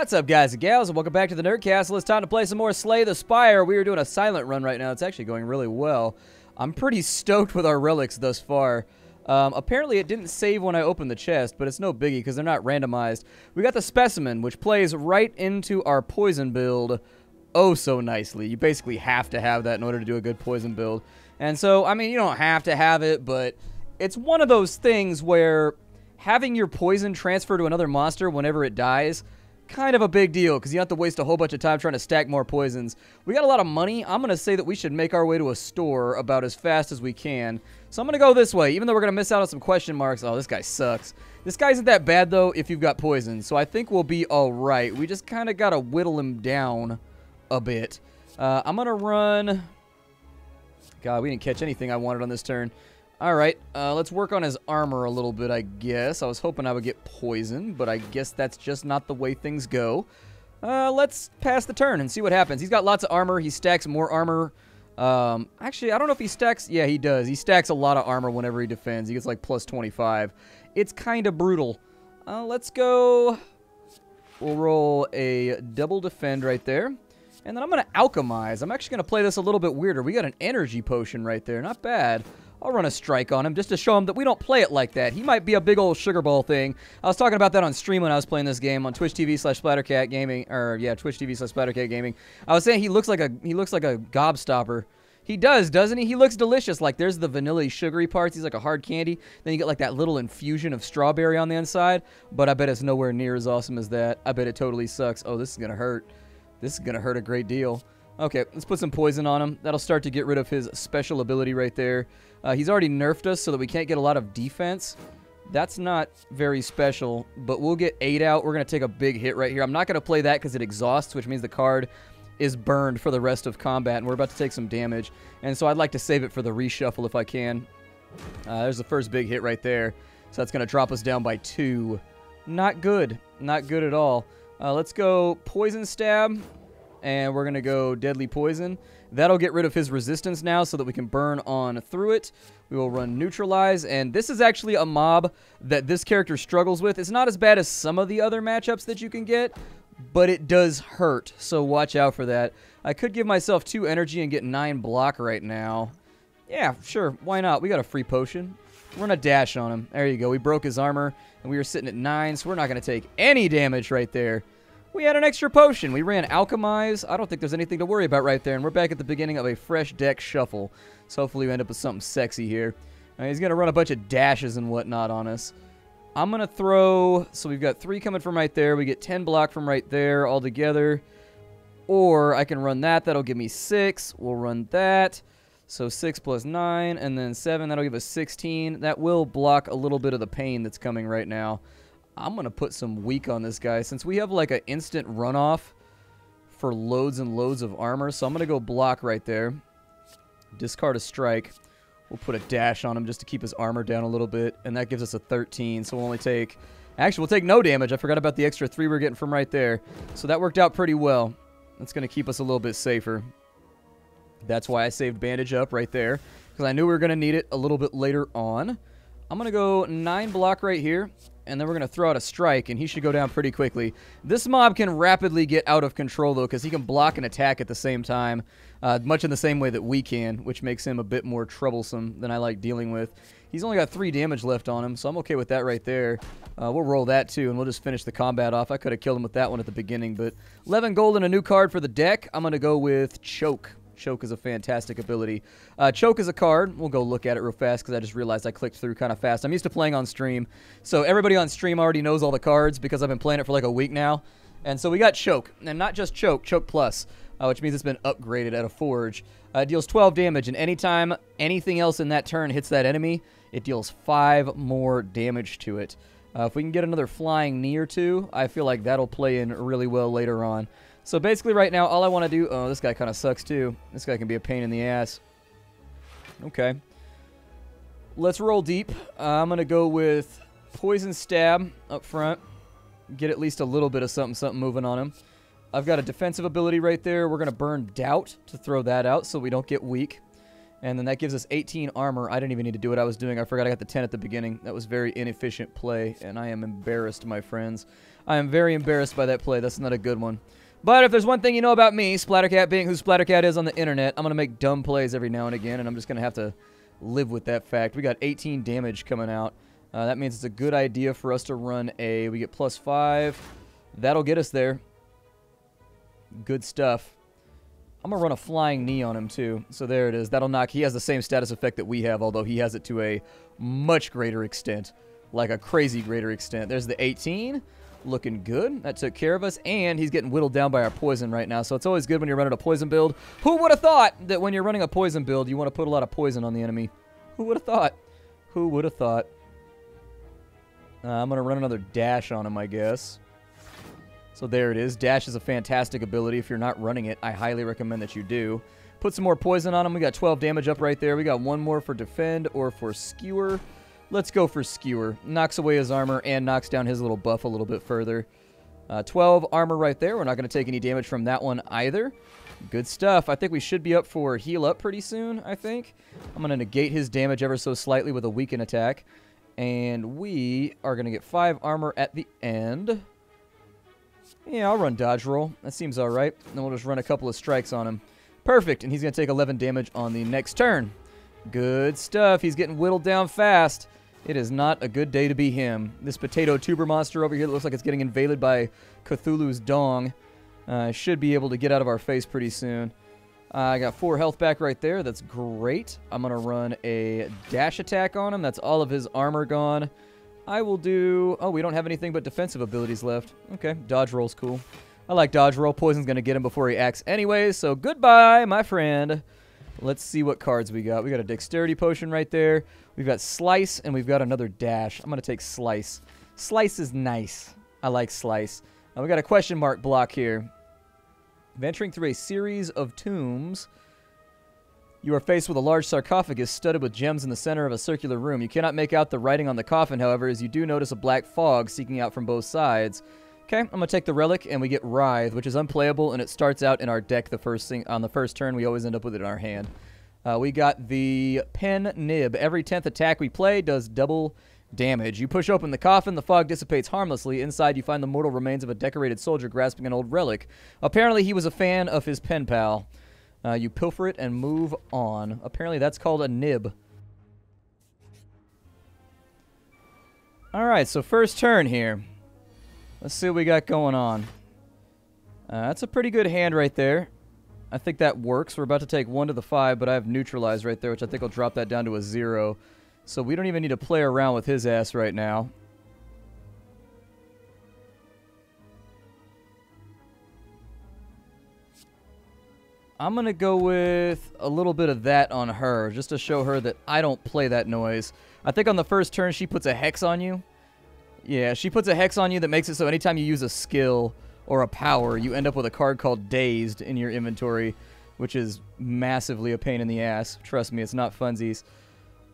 What's up, guys and gals, and welcome back to the Nerd Castle. It's time to play some more Slay the Spire. We are doing a silent run right now. It's actually going really well. I'm pretty stoked with our relics thus far. Apparently it didn't save when I opened the chest, but it's no biggie because they're not randomized. We got the specimen, which plays right into our poison build oh so nicely. You basically have to have that in order to do a good poison build. And so, I mean, you don't have to have it, but it's one of those things where having your poison transfer to another monster whenever it dies, kind of a big deal, because you have to waste a whole bunch of time trying to stack more poisons. We got a lot of money. I'm going to say that we should make our way to a store about as fast as we can. So I'm going to go this way, even though we're going to miss out on some question marks. Oh, this guy sucks. This guy isn't that bad, though, if you've got poison, so I think we'll be all right. We just kind of got to whittle him down a bit. I'm going to run... God, we didn't catch anything I wanted on this turn. All right, let's work on his armor a little bit, I guess. I was hoping I would get poisoned, but I guess that's just not the way things go. Let's pass the turn and see what happens. He's got lots of armor. He stacks more armor. Actually, I don't know if he stacks. Yeah, he does. He stacks a lot of armor whenever he defends. He gets like plus 25. It's kind of brutal. Let's go. We'll roll a double defend right there. And then I'm going to alchemize. I'm actually going to play this a little bit weirder. We got an energy potion right there. Not bad. I'll run a strike on him just to show him that we don't play it like that. He might be a big old sugar ball thing. I was talking about that on stream when I was playing this game on Twitch TV/Splattercat Gaming, or yeah, Twitch TV/Splattercat Gaming. I was saying he looks like a gobstopper. He does, doesn't he? He looks delicious. Like there's the vanilla sugary parts. He's like a hard candy. Then you get like that little infusion of strawberry on the inside. But I bet it's nowhere near as awesome as that. I bet it totally sucks. Oh, this is gonna hurt. This is gonna hurt a great deal. Okay, let's put some poison on him. That'll start to get rid of his special ability right there. He's already nerfed us so that we can't get a lot of defense. That's not very special, but we'll get 8 out. We're going to take a big hit right here. I'm not going to play that because it exhausts, which means the card is burned for the rest of combat, and we're about to take some damage. And so I'd like to save it for the reshuffle if I can. There's the first big hit right there. So that's going to drop us down by 2. Not good. Not good at all. Let's go poison stab. And we're going to go Deadly Poison. That'll get rid of his resistance now so that we can burn on through it. We will run Neutralize. And this is actually a mob that this character struggles with. It's not as bad as some of the other matchups that you can get, but it does hurt. So watch out for that. I could give myself 2 energy and get 9 block right now. Yeah, sure. Why not? We got a free potion. We're going to dash on him. There you go. We broke his armor, and we were sitting at 9, so we're not going to take any damage right there. We had an extra potion. We ran Alchemize. I don't think there's anything to worry about right there, and we're back at the beginning of a fresh deck shuffle. So hopefully we end up with something sexy here. He's going to run a bunch of dashes and whatnot on us. I'm going to throw... So we've got 3 coming from right there. We get 10 block from right there all together. Or I can run that. That'll give me 6. We'll run that. So 6 plus 9, and then 7. That'll give us 16. That will block a little bit of the pain that's coming right now. I'm going to put some weak on this guy since we have like an instant runoff for loads and loads of armor. So I'm going to go block right there. Discard a strike. We'll put a dash on him just to keep his armor down a little bit. And that gives us a 13. So we'll only take... Actually, we'll take no damage. I forgot about the extra 3 we're getting from right there. So that worked out pretty well. That's going to keep us a little bit safer. That's why I saved bandage up right there, because I knew we were going to need it a little bit later on. I'm going to go 9 block right here. And then we're going to throw out a strike, and he should go down pretty quickly. This mob can rapidly get out of control, though, because he can block and attack at the same time, much in the same way that we can, which makes him a bit more troublesome than I like dealing with. He's only got 3 damage left on him, so I'm okay with that right there. We'll roll that, too, and we'll just finish the combat off. I could have killed him with that one at the beginning, but 11 gold and a new card for the deck. I'm going to go with Choke. Choke is a fantastic ability. Choke is a card. We'll go look at it real fast because I just realized I clicked through kind of fast. I'm used to playing on stream, so everybody on stream already knows all the cards because I've been playing it for like a week now. And so we got Choke, and not just Choke, Choke Plus, which means it's been upgraded at a forge. It deals 12 damage, and anytime anything else in that turn hits that enemy, it deals 5 more damage to it. If we can get another flying knee or 2, I feel like that'll play in really well later on. So basically right now, all I want to do... Oh, this guy kind of sucks too. This guy can be a pain in the ass. Okay. Let's roll deep. I'm going to go with Poison Stab up front. Get at least a little bit of something moving on him. I've got a defensive ability right there. We're going to burn Doubt to throw that out so we don't get weak. And then that gives us 18 armor. I didn't even need to do what I was doing. I forgot I got the 10 at the beginning. That was very inefficient play, and I am embarrassed, my friends. I am very embarrassed by that play. That's not a good one. But if there's one thing you know about me, Splattercat being who Splattercat is on the internet, I'm going to make dumb plays every now and again, and I'm just going to have to live with that fact. We got 18 damage coming out. That means it's a good idea for us to run a... We get plus 5. That'll get us there. Good stuff. I'm going to run a flying knee on him, too. So there it is. That'll knock. He has the same status effect that we have, although he has it to a much greater extent. Like a crazy greater extent. There's the 18. Looking good. That took care of us. And he's getting whittled down by our poison right now. So it's always good when you're running a poison build. Who would have thought that when you're running a poison build, you want to put a lot of poison on the enemy? Who would have thought? Who would have thought? I'm going to run another dash on him, I guess. So there it is. Dash is a fantastic ability. If you're not running it, I highly recommend that you do. Put some more poison on him. We got 12 damage up right there. We got one more for defend or for skewer. Let's go for skewer. Knocks away his armor and knocks down his little buff a little bit further. 12 armor right there. We're not going to take any damage from that one either. Good stuff. I think we should be up for heal up pretty soon, I think. I'm going to negate his damage ever so slightly with a weaken attack. And we are going to get 5 armor at the end. Yeah, I'll run dodge roll. That seems all right. Then we'll just run a couple of strikes on him. Perfect, and he's going to take 11 damage on the next turn. Good stuff. He's getting whittled down fast. It is not a good day to be him. This potato tuber monster over here that looks like it's getting invaded by Cthulhu's dong. Should be able to get out of our face pretty soon. I got 4 health back right there. That's great. I'm going to run a dash attack on him. That's all of his armor gone. I will do... Oh, we don't have anything but defensive abilities left. Okay, dodge roll's cool. I like dodge roll. Poison's going to get him before he acts anyway, so goodbye, my friend. Let's see what cards we got. We got a dexterity potion right there. We've got slice, and we've got another dash. I'm going to take slice. Slice is nice. I like slice. We got a question mark block here. Venturing through a series of tombs... You are faced with a large sarcophagus studded with gems in the center of a circular room. You cannot make out the writing on the coffin, however, as you do notice a black fog seeking out from both sides. Okay, I'm going to take the relic, and we get Writhe, which is unplayable, and it starts out in our deck the first thing on the first turn. We always end up with it in our hand. We got the Pen Nib. Every 10th attack we play does double damage. You push open the coffin, the fog dissipates harmlessly. Inside, you find the mortal remains of a decorated soldier grasping an old relic. Apparently, he was a fan of his pen pal. You pilfer it and move on. Apparently that's called a nib. Alright, so first turn here. Let's see what we got going on. That's a pretty good hand right there. I think that works. We're about to take 1 to the 5, but I have neutralized right there, which I think will drop that down to a 0. So we don't even need to play around with his ass right now. I'm going to go with a little bit of that on her, just to show her that I don't play that noise. I think on the first turn, she puts a hex on you. Yeah, she puts a hex on you that makes it so anytime you use a skill or a power, you end up with a card called Dazed in your inventory, which is massively a pain in the ass. Trust me, it's not funsies.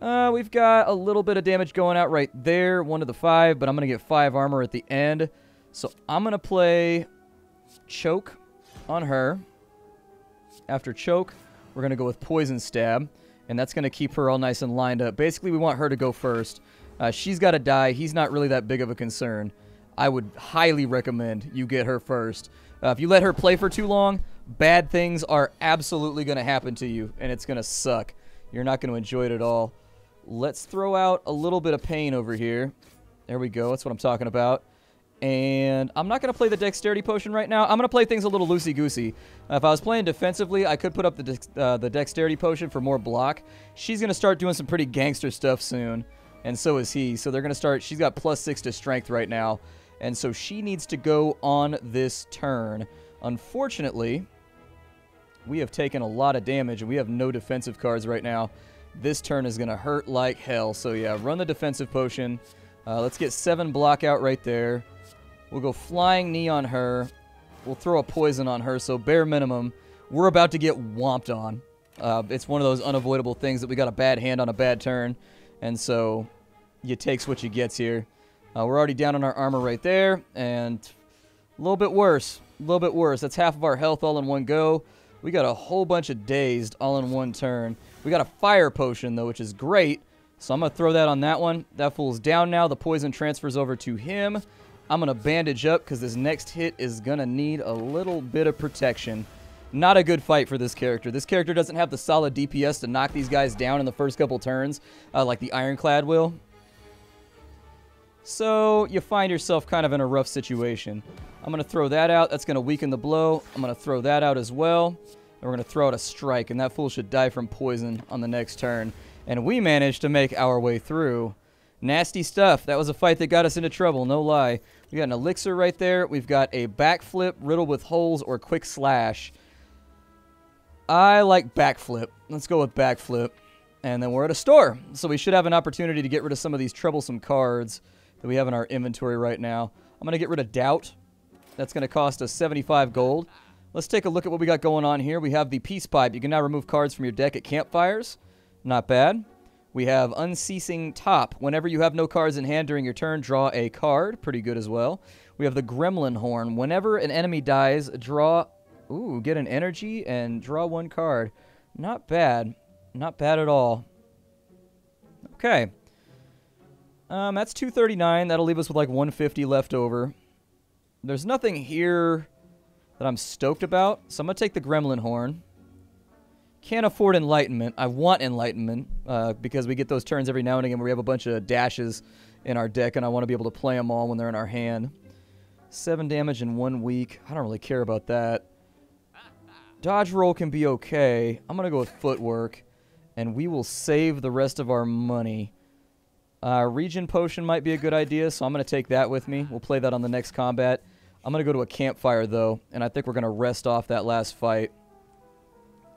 We've got a little bit of damage going out right there, 1 to the 5, but I'm going to get 5 armor at the end. So I'm going to play Choke on her. After choke, we're going to go with poison stab, and that's going to keep her all nice and lined up. Basically, we want her to go first. She's got to die. He's not really that big of a concern. I would highly recommend you get her first. If you let her play for too long, bad things are absolutely going to happen to you, and it's going to suck. You're not going to enjoy it at all. Let's throw out a little bit of pain over here. There we go. That's what I'm talking about. And I'm not going to play the dexterity potion right now. I'm going to play things a little loosey-goosey. If I was playing defensively, I could put up the dexterity potion for more block. She's going to start doing some pretty gangster stuff soon, and so is he. So they're going to start... She's got +6 to strength right now, and so she needs to go on this turn. Unfortunately, we have taken a lot of damage, and we have no defensive cards right now. This turn is going to hurt like hell. So yeah, run the defensive potion. Let's get 7 block out right there. We'll go flying knee on her. We'll throw a poison on her, so bare minimum, we're about to get whomped on. It's one of those unavoidable things that we got a bad hand on a bad turn, and so you takes what you gets here. We're already down on our armor right there, and a little bit worse. That's half of our health all in one go. We got a whole bunch of dazed all in one turn. We got a fire potion, though, which is great. So I'm going to throw that on that one. That fool's down now. The poison transfers over to him. I'm going to bandage up because this next hit is going to need a little bit of protection. Not a good fight for this character. This character doesn't have the solid DPS to knock these guys down in the first couple turns like the Ironclad will. So you find yourself kind of in a rough situation. I'm going to throw that out. That's going to weaken the blow. I'm going to throw that out as well. And we're going to throw out a strike, and that fool should die from poison on the next turn. And we managed to make our way through. Nasty stuff. That was a fight that got us into trouble, no lie. We got an elixir right there. We've got a backflip, riddle with holes, or quick slash. I like backflip. Let's go with backflip. And then we're at a store. So we should have an opportunity to get rid of some of these troublesome cards that we have in our inventory right now. I'm going to get rid of Doubt. That's going to cost us 75 gold. Let's take a look at what we got going on here. We have the Peace Pipe. You can now remove cards from your deck at campfires. Not bad. We have Unceasing Top. Whenever you have no cards in hand during your turn, draw a card. Pretty good as well. We have the Gremlin Horn. Whenever an enemy dies, draw... Ooh, get an energy and draw one card. Not bad. Not bad at all. Okay. That's 239. That'll leave us with like 150 left over. There's nothing here that I'm stoked about, so I'm going to take the Gremlin Horn. Can't afford Enlightenment. I want Enlightenment because we get those turns every now and again where we have a bunch of dashes in our deck, and I want to be able to play them all when they're in our hand. 7 damage in 1 week. I don't really care about that. Dodge roll can be okay. I'm going to go with Footwork, and we will save the rest of our money. Regen Potion might be a good idea, so I'm going to take that with me. We'll play that on the next combat. I'm going to go to a campfire, though, and I think we're going to rest off that last fight.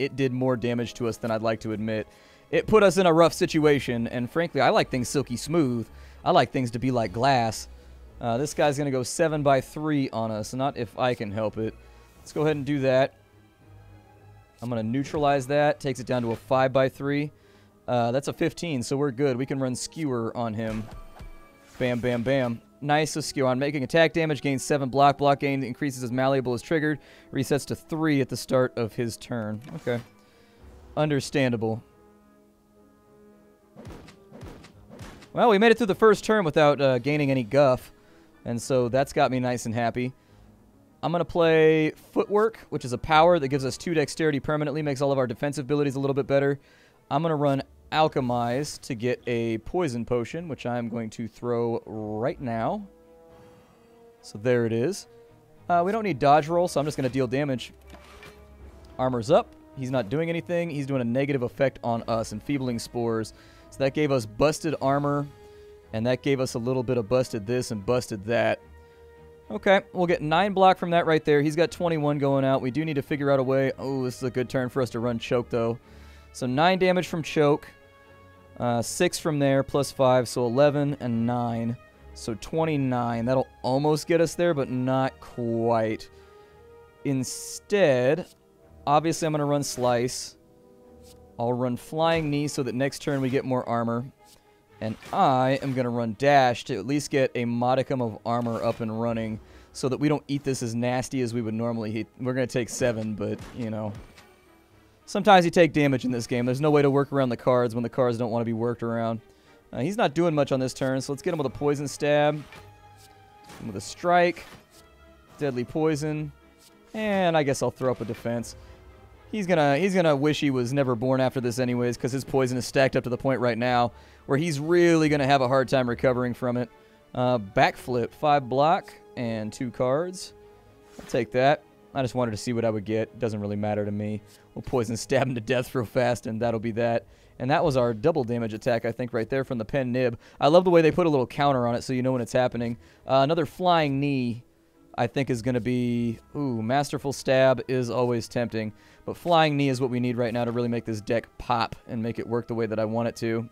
It did more damage to us than I'd like to admit. It put us in a rough situation, and frankly, I like things silky smooth. I like things to be like glass. This guy's going to go 7x3 on us, not if I can help it. Let's go ahead and do that. I'm going to neutralize that. Takes it down to a 5x3. That's a 15, so we're good. We can run Skewer on him. Bam, bam, bam. Nice, a skew on. Making attack damage, gains 7 block. Block gain increases as malleable is triggered. Resets to 3 at the start of his turn. Okay. Understandable. Well, we made it through the first turn without gaining any guff. And so that's got me nice and happy. I'm going to play Footwork, which is a power that gives us 2 dexterity permanently. Makes all of our defensive abilities a little bit better. I'm going to run Alchemize to get a poison potion, which I'm going to throw right now. So there it is. We don't need dodge roll, so I'm just going to deal damage. Armor's up. He's not doing anything. He's doing a negative effect on us, enfeebling spores. So that gave us busted armor, and that gave us a little bit of busted this and busted that. Okay, we'll get 9 block from that right there. He's got 21 going out. We do need to figure out a way. Oh, this is a good turn for us to run choke, though. So 9 damage from choke. 6 from there, plus 5, so 11 and 9. So 29. That'll almost get us there, but not quite. Instead, obviously I'm going to run Slice. I'll run Flying Knee so that next turn we get more armor. And I am going to run Dash to at least get a modicum of armor up and running so that we don't eat this as nasty as we would normally eat. We're going to take 7, but, you know... Sometimes you take damage in this game. There's no way to work around the cards when the cards don't want to be worked around. He's not doing much on this turn, so let's get him with a poison stab. With a strike. Deadly poison. And I guess I'll throw up a defense. He's gonna wish he was never born after this anyways, because his poison is stacked up to the point right now where he's really going to have a hard time recovering from it. Backflip. 5 block and 2 cards. I'll take that. I just wanted to see what I would get. Doesn't really matter to me. We'll poison stab him to death real fast, and that'll be that. And that was our double damage attack, I think, right there from the Pen Nib. I love the way they put a little counter on it so you know when it's happening. Another Flying Knee, I think, is going to be... Ooh, Masterful Stab is always tempting. But Flying Knee is what we need right now to really make this deck pop and make it work the way that I want it to.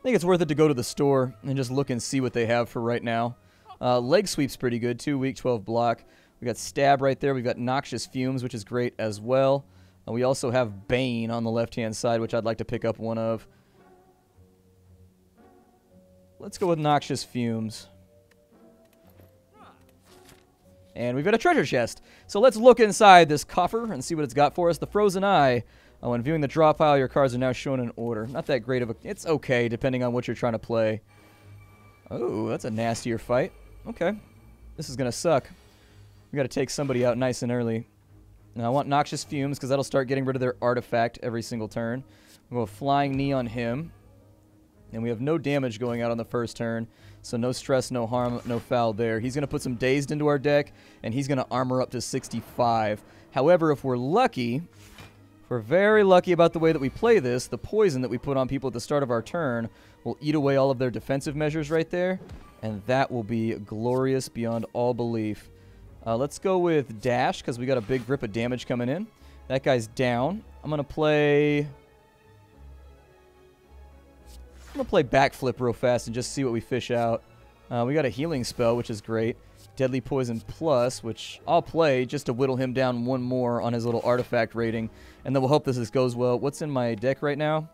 I think it's worth it to go to the store and just look and see what they have for right now. Leg Sweep's pretty good. 2 weak, 12 block. We got Stab right there. We've got Noxious Fumes, which is great as well. We also have Bane on the left-hand side, which I'd like to pick up one of. Let's go with Noxious Fumes. And we've got a treasure chest. So let's look inside this coffer and see what it's got for us. The Frozen Eye. Oh, and viewing the draw pile, your cards are now shown in order. Not that great of a... It's okay, depending on what you're trying to play. Oh, that's a nastier fight. Okay. This is going to suck. We've got to take somebody out nice and early. Now, I want Noxious Fumes, because that'll start getting rid of their artifact every single turn. We'll go Flying Knee on him. And we have no damage going out on the first turn, so no stress, no harm, no foul there. He's going to put some Dazed into our deck, and he's going to armor up to 65. However, if we're lucky... If we're very lucky about the way that we play this, the poison that we put on people at the start of our turn will eat away all of their defensive measures right there, and that will be glorious beyond all belief. Let's go with Dash, because we got a big grip of damage coming in. That guy's down. I'm going to play Backflip real fast and just see what we fish out. We got a healing spell, which is great. Deadly Poison Plus, which I'll play just to whittle him down one more on his little artifact rating. And then we'll hope this goes well. What's in my deck right now?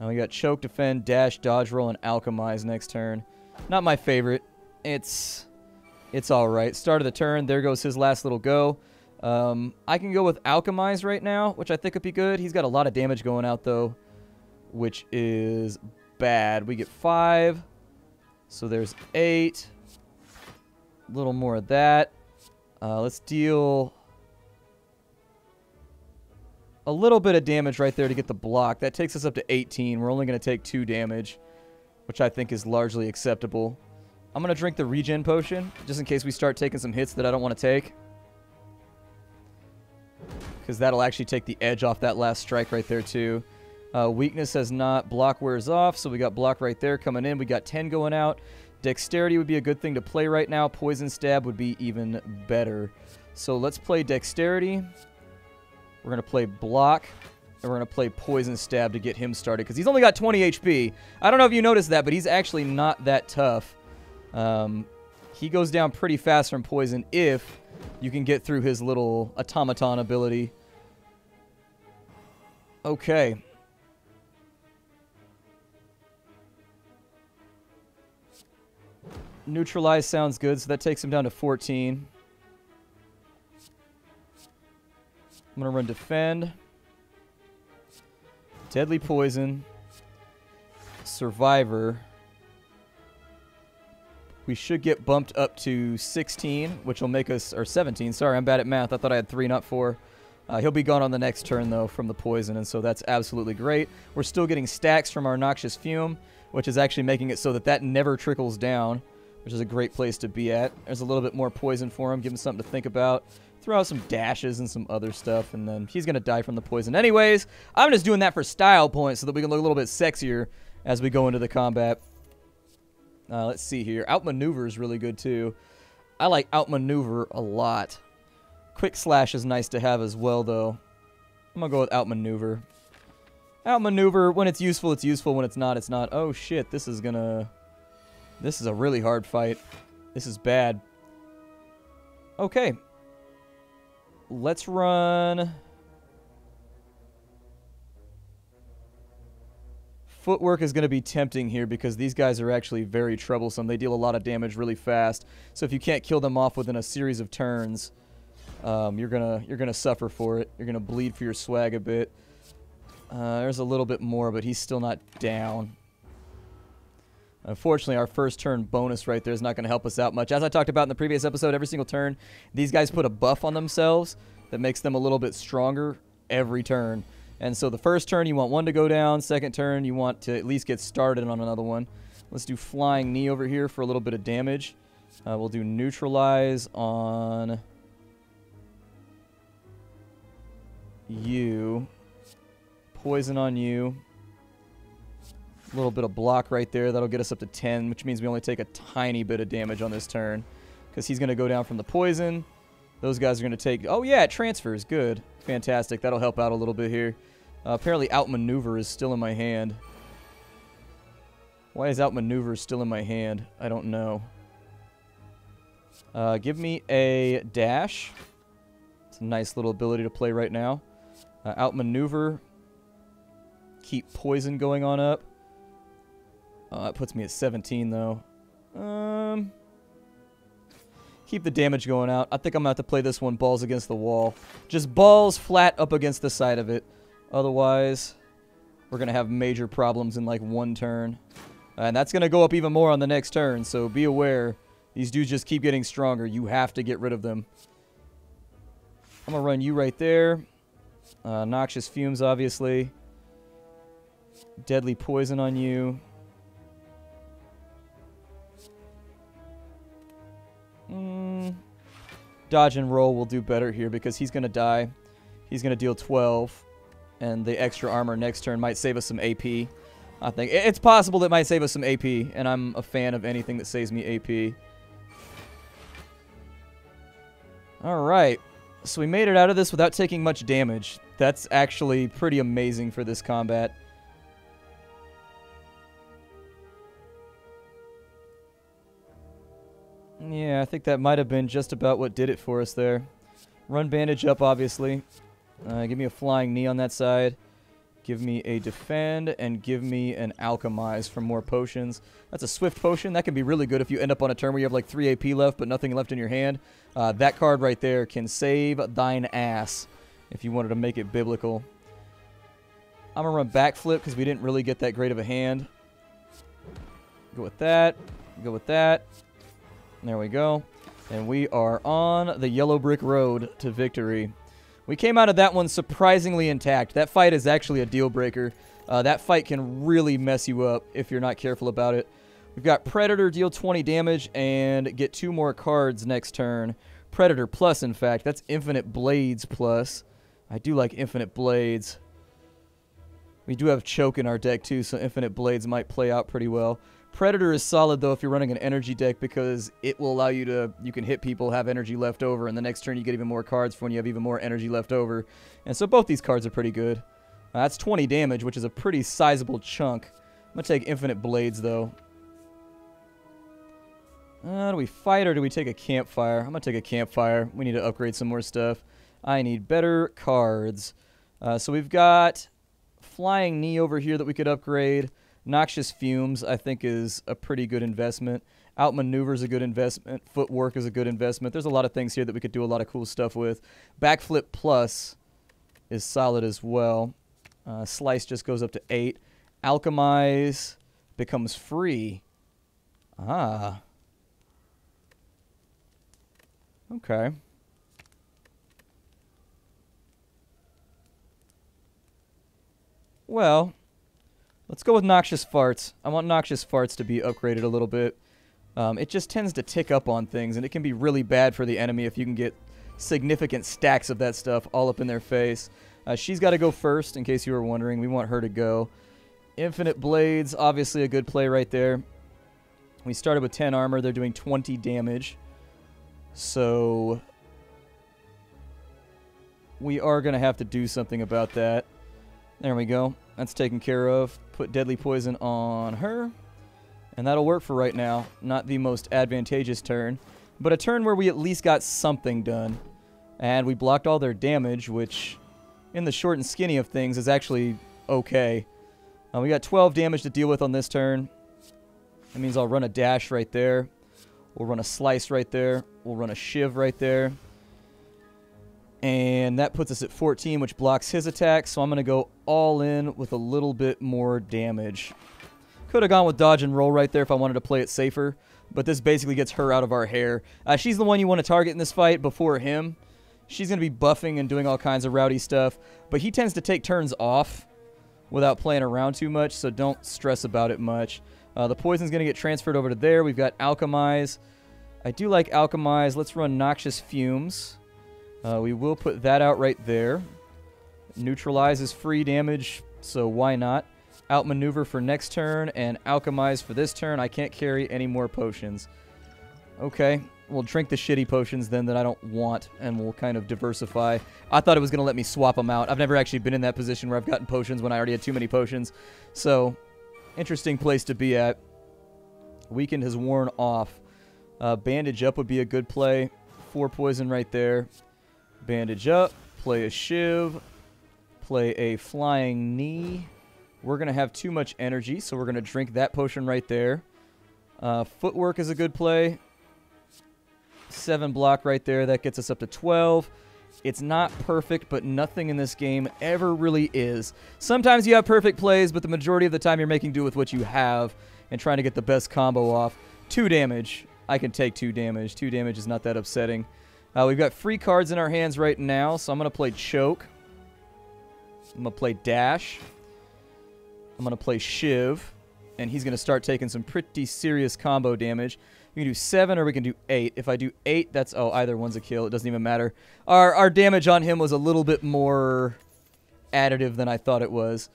We got Choke, Defend, Dash, Dodge Roll, and Alchemize next turn. Not my favorite. It's all right. Start of the turn. There goes his last little go. I can go with Alchemize right now, which I think would be good. He's got a lot of damage going out, though, which is bad. We get 5. So there's 8. A little more of that. Let's deal a little bit of damage right there to get the block. That takes us up to 18. We're only going to take 2 damage, which I think is largely acceptable. I'm going to drink the regen potion, just in case we start taking some hits that I don't want to take. Because that'll actually take the edge off that last strike right there, too. Weakness has not. Block wears off, so we got block right there coming in. We got 10 going out. Dexterity would be a good thing to play right now. Poison Stab would be even better. So let's play Dexterity. We're going to play Block. And we're going to play Poison Stab to get him started. Because he's only got 20 HP. I don't know if you noticed that, but he's actually not that tough. He goes down pretty fast from poison if you can get through his little automaton ability. Okay. Neutralize sounds good, so that takes him down to 14. I'm going to run Defend. Deadly Poison. Survivor. We should get bumped up to 16, which will make us... Or 17, sorry, I'm bad at math. I thought I had 3, not 4. He'll be gone on the next turn, though, from the poison, and so that's absolutely great. We're still getting stacks from our Noxious Fume, which is actually making it so that that never trickles down, which is a great place to be at. There's a little bit more poison for him. Give him something to think about. Throw out some dashes and some other stuff, and then he's going to die from the poison. Anyways, I'm just doing that for style points so that we can look a little bit sexier as we go into the combat. Let's see here. Outmaneuver is really good, too. I like Outmaneuver a lot. Quick Slash is nice to have as well, though. I'm going to go with Outmaneuver. Outmaneuver, when it's useful, it's useful. When it's not, it's not. Oh, shit. This is a really hard fight. This is bad. Okay. Let's run... Footwork is going to be tempting here because these guys are actually very troublesome. They deal a lot of damage really fast. So if you can't kill them off within a series of turns, you're gonna suffer for it. You're going to bleed for your swag a bit. There's a little bit more, but he's still not down. Unfortunately, our first turn bonus right there is not going to help us out much. As I talked about in the previous episode, every single turn, these guys put a buff on themselves that makes them a little bit stronger every turn. And so the first turn, you want one to go down. Second turn, you want to at least get started on another one. Let's do Flying Knee over here for a little bit of damage. We'll do Neutralize on you. Poison on you. A little bit of block right there. That'll get us up to 10, which means we only take a tiny bit of damage on this turn. Because he's going to go down from the poison. Those guys are going to take... Oh, yeah, it transfers. Good. Fantastic. That'll help out a little bit here. Apparently, Outmaneuver is still in my hand. Why is Outmaneuver still in my hand? I don't know. Give me a dash. It's a nice little ability to play right now. Outmaneuver. Keep poison going on up. That puts me at 17, though. Keep the damage going out. I think I'm going to have to play this one balls against the wall. Just balls flat up against the side of it. Otherwise, we're going to have major problems in like one turn. And that's going to go up even more on the next turn, so be aware. These dudes just keep getting stronger. You have to get rid of them. I'm going to run you right there. Noxious Fumes, obviously. Deadly Poison on you. Dodge and roll will do better here because he's going to die. He's going to deal 12. And the extra armor next turn might save us some AP. I think it's possible that might save us some AP. And I'm a fan of anything that saves me AP. Alright. So we made it out of this without taking much damage. That's actually pretty amazing for this combat. Yeah, I think that might have been just about what did it for us there. Run bandage up, obviously. Give me a flying knee on that side. Give me a defend, and give me an alchemize for more potions. That's a swift potion. That can be really good if you end up on a turn where you have like 3 AP left, but nothing left in your hand. That card right there can save thine ass if you wanted to make it biblical. I'm going to run backflip because we didn't really get that great of a hand. Go with that. Go with that. There we go. And we are on the yellow brick road to victory. We came out of that one surprisingly intact. That fight is actually a deal breaker. That fight can really mess you up if you're not careful about it. We've got Predator deal 20 damage and get 2 more cards next turn. Predator plus, in fact. That's Infinite Blades plus. I do like Infinite Blades. We do have Choke in our deck too, so Infinite Blades might play out pretty well. Predator is solid, though, if you're running an energy deck because it will allow you to... You can hit people, have energy left over, and the next turn you get even more cards for when you have even more energy left over. And so both these cards are pretty good. That's 20 damage, which is a pretty sizable chunk. I'm going to take Infinite Blades, though. Do we fight or do we take a campfire? I'm going to take a campfire. We need to upgrade some more stuff. I need better cards. So we've got Flying Knee over here that we could upgrade. Noxious Fumes, I think, is a pretty good investment. Outmaneuver is a good investment. Footwork is a good investment. There's a lot of things here that we could do a lot of cool stuff with. Backflip Plus is solid as well. Slice just goes up to 8. Alchemize becomes free. Ah. Okay. Well... Let's go with Noxious Farts. I want Noxious Farts to be upgraded a little bit. It just tends to tick up on things, and it can be really bad for the enemy if you can get significant stacks of that stuff all up in their face. She's got to go first, in case you were wondering. We want her to go. Infinite Blades, obviously a good play right there. We started with 10 armor. They're doing 20 damage. So we are going to have to do something about that. There we go. That's taken care of. Put Deadly Poison on her. And that'll work for right now. Not the most advantageous turn. But a turn where we at least got something done. And we blocked all their damage, which in the short and skinny of things is actually okay. We got 12 damage to deal with on this turn. That means I'll run a dash right there. We'll run a slice right there. We'll run a shiv right there. And that puts us at 14, which blocks his attack, so I'm going to go all in with a little bit more damage. Could have gone with dodge and roll right there if I wanted to play it safer, but this basically gets her out of our hair. She's the one you want to target in this fight before him. She's going to be buffing and doing all kinds of rowdy stuff, but he tends to take turns off without playing around too much, so don't stress about it much. The poison's going to get transferred over to there. We've got Alchemize. I do like Alchemize. Let's run Noxious Fumes. We will put that out right there. Neutralize is free damage, so why not? Outmaneuver for next turn and alchemize for this turn. I can't carry any more potions. Okay, we'll drink the shitty potions then that I don't want, and we'll kind of diversify. I thought it was going to let me swap them out. I've never actually been in that position where I've gotten potions when I already had too many potions. So, interesting place to be at. Weakened has worn off. Bandage up would be a good play. 4 poison right there. Bandage up, play a shiv, play a flying knee. We're going to have too much energy, so we're going to drink that potion right there. Footwork is a good play. 7 block right there. That gets us up to 12. It's not perfect, but nothing in this game ever really is. Sometimes you have perfect plays, but the majority of the time you're making do with what you have and trying to get the best combo off. 2 damage. I can take 2 damage. 2 damage is not that upsetting. We've got free cards in our hands right now, so I'm going to play Choke. I'm going to play Dash. I'm going to play Shiv. And he's going to start taking some pretty serious combo damage. We can do 7 or we can do 8. If I do 8, that's... Oh, either one's a kill. It doesn't even matter. Our damage on him was a little bit more additive than I thought it was.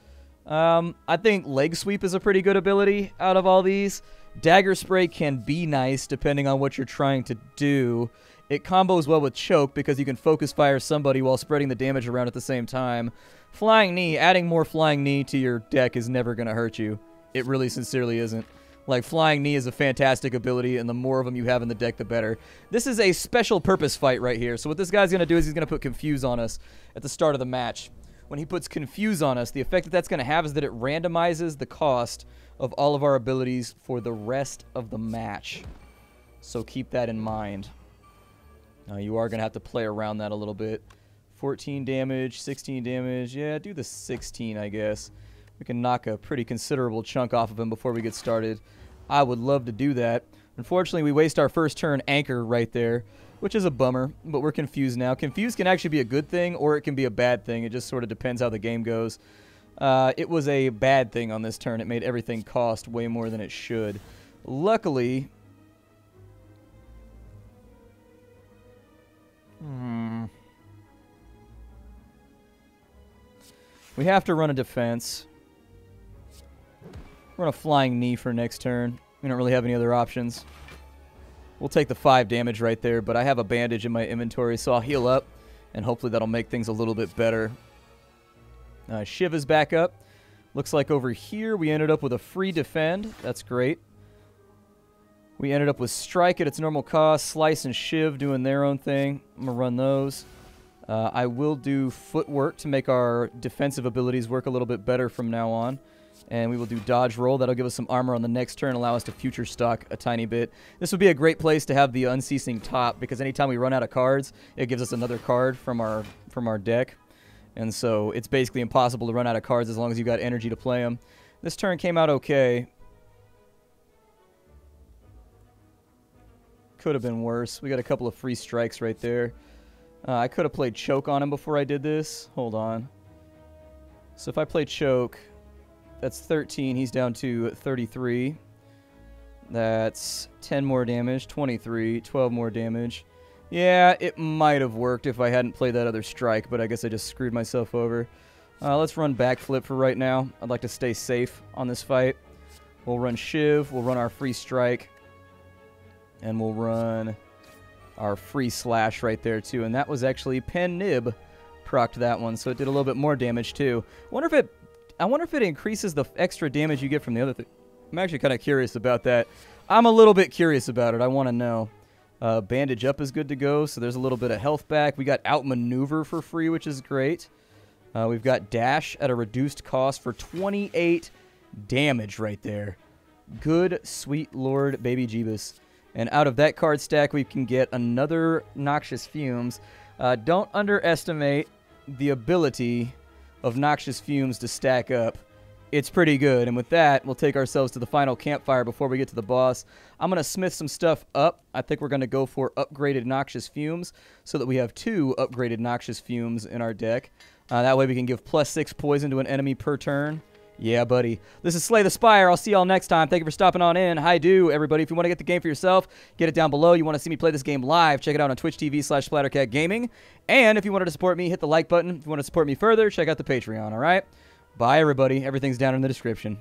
I think Leg Sweep is a pretty good ability out of all these. Dagger Spray can be nice depending on what you're trying to do. It combos well with Choke because you can focus fire somebody while spreading the damage around at the same time. Flying Knee, adding more Flying Knee to your deck is never going to hurt you. It really sincerely isn't. Like, Flying Knee is a fantastic ability, and the more of them you have in the deck, the better. This is a special purpose fight right here. So what this guy's going to do is he's going to put Confuse on us at the start of the match. When he puts Confuse on us, the effect that that's going to have is that it randomizes the cost of all of our abilities for the rest of the match. So keep that in mind. Now you are going to have to play around that a little bit. 14 damage, 16 damage. Yeah, do the 16, I guess. We can knock a pretty considerable chunk off of him before we get started. I would love to do that. Unfortunately, we waste our first turn Anchor right there, which is a bummer, but we're Confused now. Confused can actually be a good thing, or it can be a bad thing. It just sort of depends how the game goes. It was a bad thing on this turn. It made everything cost way more than it should. Luckily... We have to run a defense. Run a Flying Knee for next turn. We don't really have any other options. We'll take the 5 damage right there, but I have a bandage in my inventory, so I'll heal up, and hopefully that'll make things a little bit better. Shiv is back up. Looks like over here we ended up with a free defend. That's great. We ended up with Strike at its normal cost, Slice and Shiv doing their own thing. I'm going to run those. I will do Footwork to make our defensive abilities work a little bit better from now on. And we will do Dodge Roll. That'll give us some armor on the next turn, allow us to future stock a tiny bit. This would be a great place to have the Unceasing Top, because anytime we run out of cards, it gives us another card from our deck. And so it's basically impossible to run out of cards as long as you've got energy to play them. This turn came out okay. Could have been worse. We got a couple of free strikes right there. I could have played Choke on him before I did this. Hold on. So if I play Choke... That's 13. He's down to 33. That's 10 more damage. 23. 12 more damage. Yeah, it might have worked if I hadn't played that other strike, but I guess I just screwed myself over. Let's run Backflip for right now. I'd like to stay safe on this fight. We'll run Shiv. We'll run our free strike. And we'll run our free slash right there, too. And that was actually Pen Nib procced that one, so it did a little bit more damage, too. I wonder if it increases the extra damage you get from the other thing. I'm actually kind of curious about that. I'm a little bit curious about it. I want to know. Bandage up is good to go, so there's a little bit of health back. We got Outmaneuver for free, which is great. We've got Dash at a reduced cost for 28 damage right there. Good, sweet Lord, baby Jeebus. And out of that card stack, we can get another Noxious Fumes. Don't underestimate the ability... of Noxious Fumes to stack up. It's pretty good. And with that, we'll take ourselves to the final campfire before we get to the boss. I'm going to smith some stuff up. I think we're going to go for upgraded Noxious Fumes so that we have 2 upgraded Noxious Fumes in our deck. That way we can give +6 poison to an enemy per turn. Yeah, buddy. This is Slay the Spire. I'll see y'all next time. Thank you for stopping on in. Hi, do, everybody. If you want to get the game for yourself, get it down below. You want to see me play this game live, check it out on twitch.tv/splattercatgaming. And if you wanted to support me, hit the like button. If you want to support me further, check out the Patreon, all right? Bye, everybody. Everything's down in the description.